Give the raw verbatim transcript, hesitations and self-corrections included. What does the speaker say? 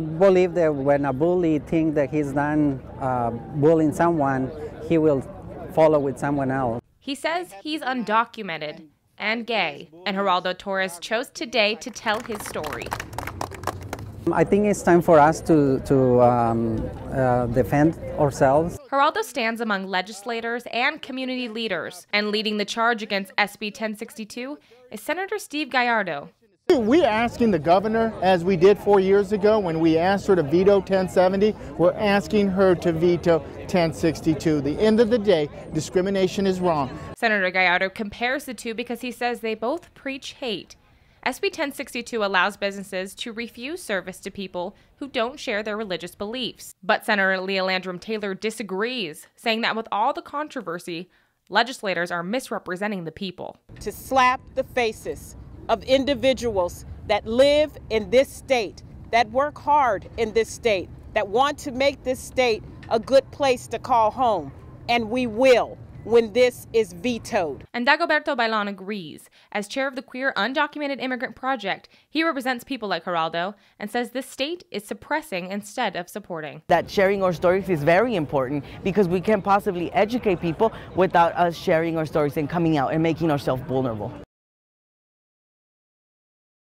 I believe that when a bully thinks that he's done uh, bullying someone, he will follow with someone else. He says he's undocumented and gay, and Geraldo Torres chose today to tell his story. I think it's time for us to, to um, uh, defend ourselves. Geraldo stands among legislators and community leaders, and leading the charge against S B ten sixty-two is Senator Steve Gallardo. We're asking the governor, as we did four years ago when we asked her to veto ten seventy, we're asking her to veto ten sixty-two. At the end of the day, discrimination is wrong. Senator Gallardo compares the two because he says they both preach hate. S B ten sixty-two allows businesses to refuse service to people who don't share their religious beliefs. But Senator Leah Landrum-Taylor disagrees, saying that with all the controversy, legislators are misrepresenting the people. To slap the faces of individuals that live in this state, that work hard in this state, that want to make this state a good place to call home, and we will, when this is vetoed. And Dagoberto Bailon agrees. As chair of the Queer Undocumented Immigrant Project, he represents people like Geraldo and says this state is suppressing instead of supporting. That sharing our stories is very important because we can't possibly educate people without us sharing our stories and coming out and making ourselves vulnerable.